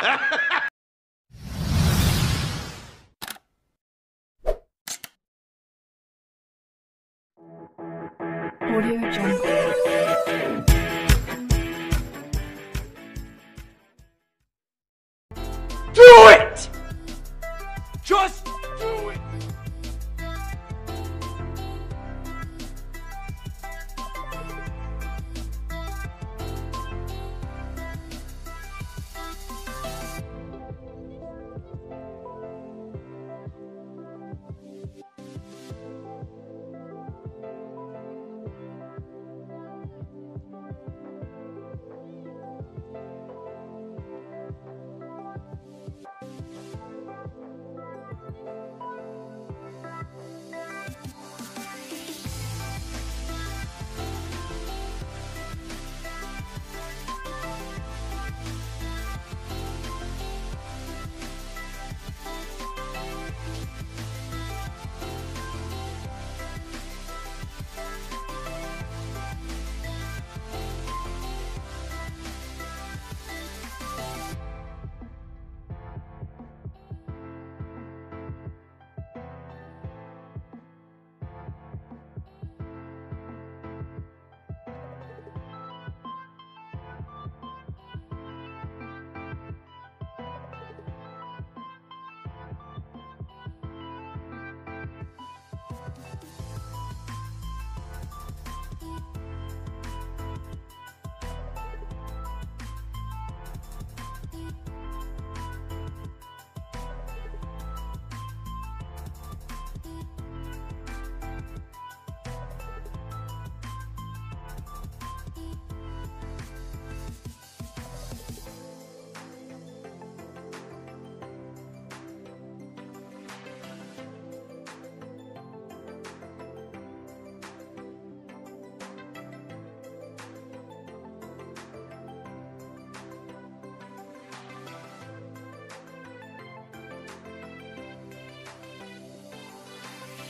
Audio Jungle. Do it! Just do it!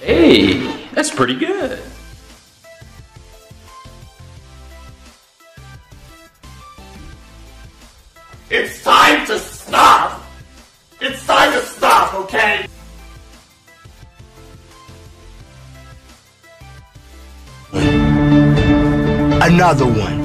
Hey, that's pretty good. It's time to stop! It's time to stop, okay? Another one.